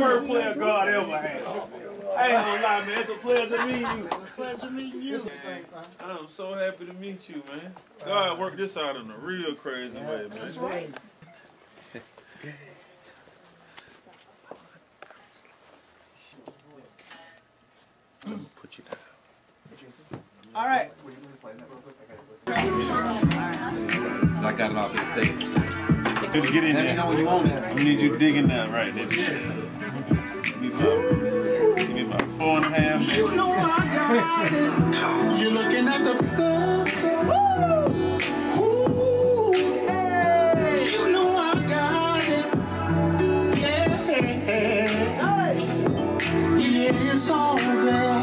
first player God ever had. I ain't gonna lie, man. It's a pleasure meeting you. Pleasure meeting you. Man, I'm so happy to meet you, man. God worked this out in a real crazy way, man. That's right. Put you down. All right. I got it off his tape. Get in there. I need you digging down right there. Give me about 4.5 minutes. You know I got it. You're looking at the plug. Ooh, hey. You know I got it. Yeah. Yeah, it's all there.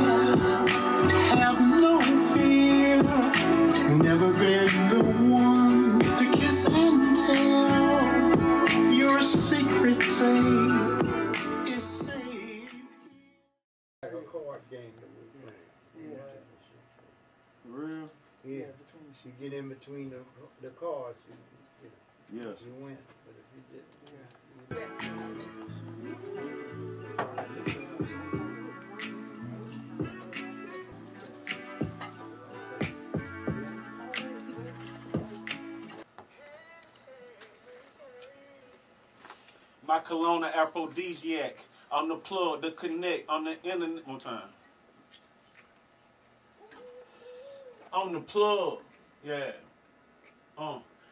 Have no fear. Never been the one. Your secret safe is safe. Like a co-op game that we play. Yeah. For real? Yeah. You get in between the cars, you know, you win. But if you didn't, my cologne, aphrodisiac. I'm the plug, the connect, on the internet. One time. I'm the plug. Yeah.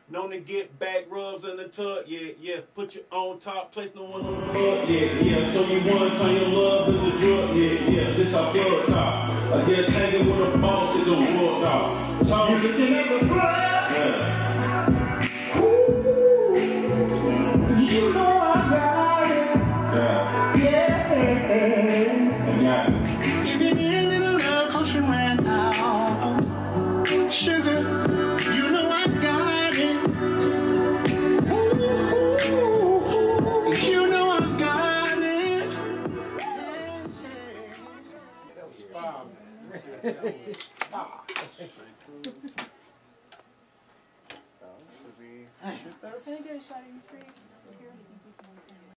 Known to get back rubs in the tub. Yeah, yeah. Put you on top, place no one on the plug. Yeah, yeah. Show me one time your love is a drug. Yeah, yeah. This our plug top. I guess hanging with a boss is gonna work out. So you looking at the plug. Yeah. Ooh, you know. So, should we shoot those? Can I get a shot in three? Here.